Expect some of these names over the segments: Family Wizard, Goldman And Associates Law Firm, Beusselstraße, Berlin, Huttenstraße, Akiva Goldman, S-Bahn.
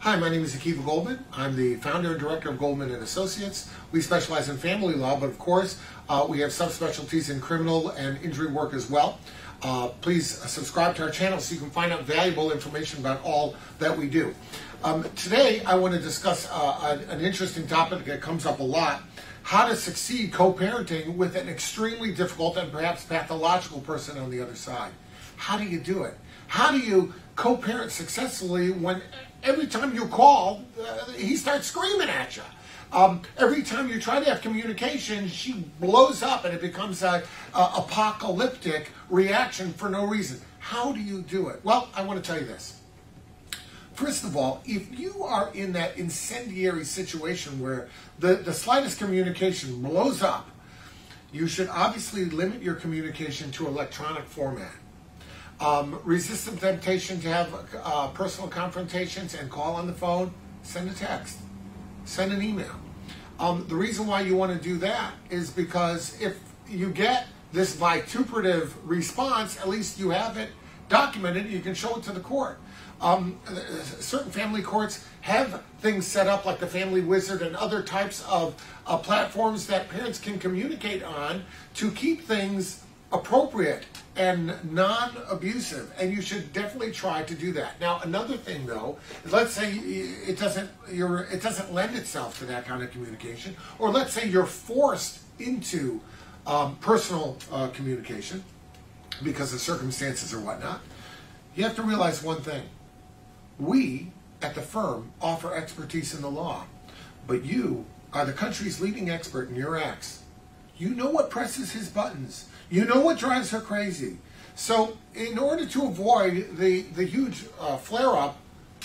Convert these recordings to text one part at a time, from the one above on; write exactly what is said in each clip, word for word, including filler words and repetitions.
Hi, my name is Akiva Goldman. I'm the founder and director of Goldman and Associates. We specialize in family law, but of course, uh, we have subspecialties in criminal and injury work as well. Uh, please subscribe to our channel so you can find out valuable information about all that we do. Um, today, I want to discuss uh, an interesting topic that comes up a lot: how to succeed co-parenting with an extremely difficult and perhaps pathological person on the other side. How do you do it? How do you co-parent successfully when every time you call, uh, he starts screaming at you? Um, every time you try to have communication, she blows up and it becomes an apocalyptic reaction for no reason. How do you do it? Well, I want to tell you this. First of all, if you are in that incendiary situation where the, the slightest communication blows up, you should obviously limit your communication to electronic format. Um, resist the temptation to have uh, personal confrontations and call on the phone. Send a text. Send an email. Um, the reason why you want to do that is because if you get this vituperative response, at least you have it documented. You can show it to the court. Um, certain family courts have things set up like the Family Wizard and other types of uh, platforms that parents can communicate on to keep things appropriate and non-abusive, and you should definitely try to do that. Now, another thing though, let's say it doesn't you're, it doesn't lend itself to that kind of communication, or let's say you're forced into um, personal uh, communication because of circumstances or whatnot. You have to realize one thing: we at the firm offer expertise in the law, but you are the country's leading expert in your acts. You know what presses his buttons. You know what drives her crazy. So in order to avoid the, the huge uh, flare-up,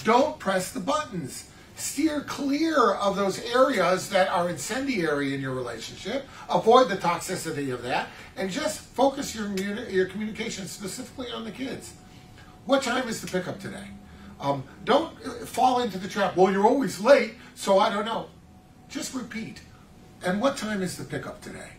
don't press the buttons. Steer clear of those areas that are incendiary in your relationship. Avoid the toxicity of that. And just focus your, your communication specifically on the kids. What time is the pickup today? Um, don't fall into the trap, well, you're always late, so I don't know. Just repeat. And what time is the pickup today?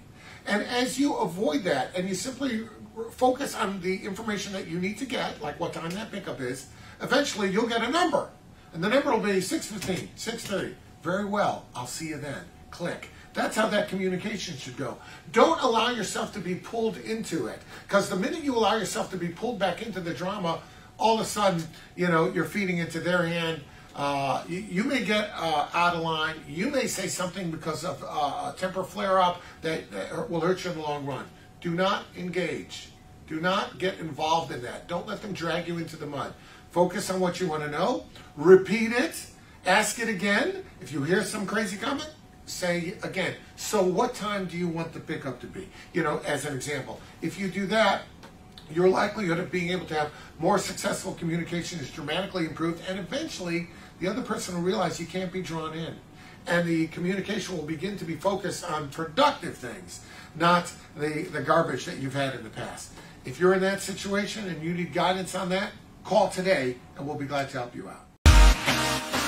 And as you avoid that and you simply focus on the information that you need to get, like what time that pickup is, eventually you'll get a number. And the number will be six fifteen, six thirty. Very well, I'll see you then. Click. That's how that communication should go. Don't allow yourself to be pulled into it. Because the minute you allow yourself to be pulled back into the drama, all of a sudden, you know, you're feeding into their hand. Uh, you, you may get uh, out of line. You may say something because of uh, a temper flare-up that, that will hurt you in the long run. Do not engage. Do not get involved in that. Don't let them drag you into the mud. Focus on what you want to know. Repeat it. Ask it again. If you hear some crazy comment, say again, so what time do you want the pickup to be? You know, as an example. If you do that, your likelihood of being able to have more successful communication is dramatically improved, and eventually the other person will realize you can't be drawn in, and the communication will begin to be focused on productive things, not the, the garbage that you've had in the past. If you're in that situation and you need guidance on that, call today and we'll be glad to help you out.